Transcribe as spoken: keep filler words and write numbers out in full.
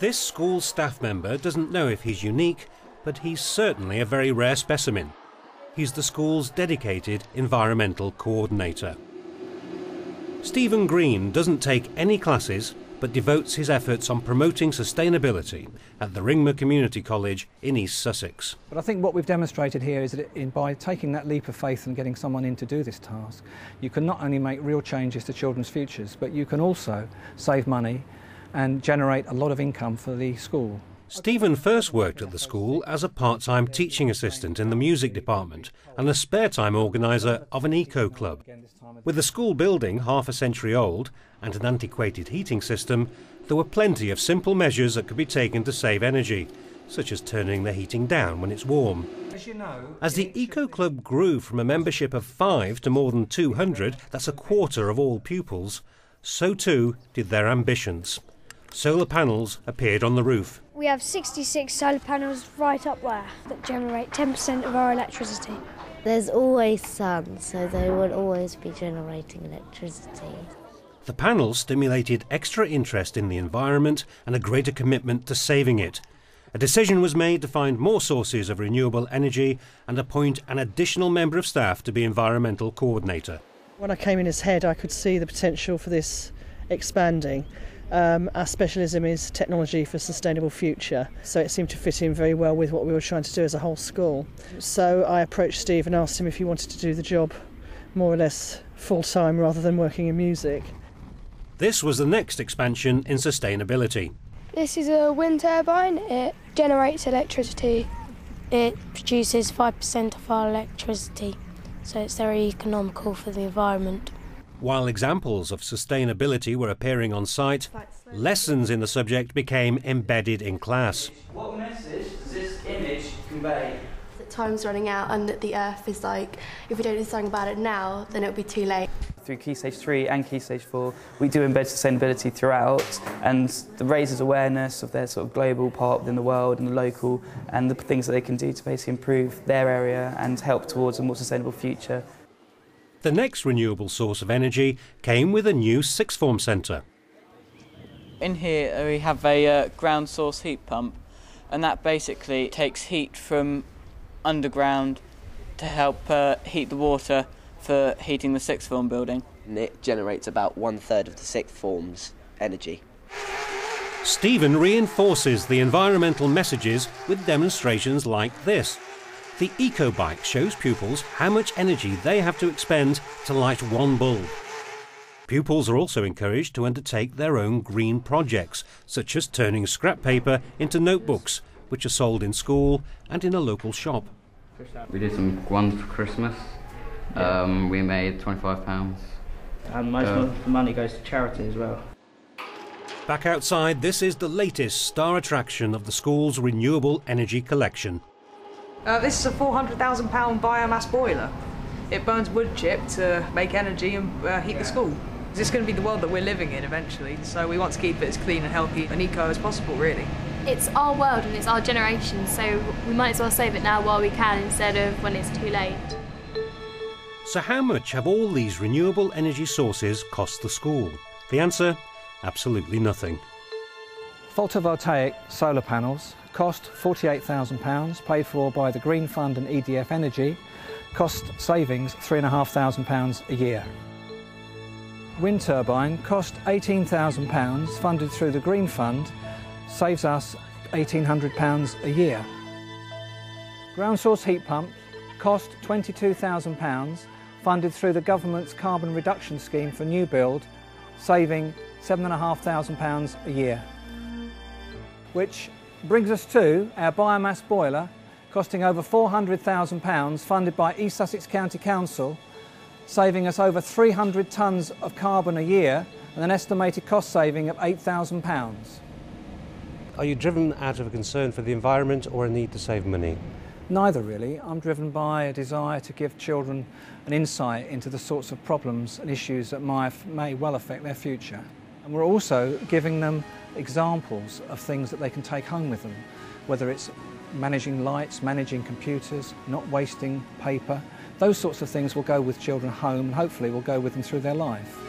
This school staff member doesn't know if he's unique, but he's certainly a very rare specimen. He's the school's dedicated environmental coordinator. Stephen Green doesn't take any classes, but devotes his efforts on promoting sustainability at the Ringmer Community College in East Sussex. But I think what we've demonstrated here is that in, by taking that leap of faith and getting someone in to do this task, you can not only make real changes to children's futures, but you can also save money and generate a lot of income for the school. Stephen first worked at the school as a part-time teaching assistant in the music department and a spare-time organiser of an eco-club. With the school building half a century old and an antiquated heating system, there were plenty of simple measures that could be taken to save energy, such as turning the heating down when it's warm. As the eco-club grew from a membership of five to more than two hundred, that's a quarter of all pupils, so too did their ambitions. Solar panels appeared on the roof. We have sixty-six solar panels right up there that generate ten percent of our electricity. There's always sun, so they will always be generating electricity. The panels stimulated extra interest in the environment and a greater commitment to saving it. A decision was made to find more sources of renewable energy and appoint an additional member of staff to be environmental coordinator. When I came in as head, I could see the potential for this expanding. Um, our specialism is technology for a sustainable future, so it seemed to fit in very well with what we were trying to do as a whole school. So I approached Steve and asked him if he wanted to do the job more or less full-time rather than working in music. This was the next expansion in sustainability. This is a wind turbine. It generates electricity. It produces five percent of our electricity, so it's very economical for the environment. While examples of sustainability were appearing on site, lessons in the subject became embedded in class. What message does this image convey? That time's running out and that the earth is like, if we don't do something about it now, then it'll be too late. Through Key Stage Three and Key Stage Four, we do embed sustainability throughout, and it raises awareness of their sort of global part within the world and the local, and the things that they can do to basically improve their area and help towards a more sustainable future. The next renewable source of energy came with a new Sixth Form Centre. In here we have a uh, ground source heat pump, and that basically takes heat from underground to help uh, heat the water for heating the Sixth Form building. And it generates about one third of the Sixth Form's energy. Stephen reinforces the environmental messages with demonstrations like this. The Eco-Bike shows pupils how much energy they have to expend to light one bulb. Pupils are also encouraged to undertake their own green projects, such as turning scrap paper into notebooks, which are sold in school and in a local shop. We did some ones for Christmas. Um, we made twenty-five pounds. And most uh, of the money goes to charity as well. Back outside, this is the latest star attraction of the school's renewable energy collection. Uh, this is a four hundred thousand pound biomass boiler. It burns wood chip to make energy and uh, heat yeah. the school. This is going to be the world that we're living in eventually, so we want to keep it as clean and healthy and eco as possible, really. It's our world and it's our generation, so we might as well save it now while we can instead of when it's too late. So how much have all these renewable energy sources cost the school? The answer? Absolutely nothing. Photovoltaic solar panels cost forty-eight thousand pounds, paid for by the Green Fund and E D F Energy, cost savings three thousand five hundred pounds a year. Wind turbine cost eighteen thousand pounds, funded through the Green Fund, saves us one thousand eight hundred pounds a year. Ground source heat pump cost twenty-two thousand pounds, funded through the government's carbon reduction scheme for new build, saving seven thousand five hundred pounds a year. Which brings us to our biomass boiler, costing over four hundred thousand pounds, funded by East Sussex County Council, saving us over three hundred tonnes of carbon a year and an estimated cost saving of eight thousand pounds. Are you driven out of a concern for the environment or a need to save money? Neither, really. I'm driven by a desire to give children an insight into the sorts of problems and issues that may well affect their future. And we're also giving them examples of things that they can take home with them, whether it's managing lights, managing computers, not wasting paper. Those sorts of things will go with children home and hopefully will go with them through their life.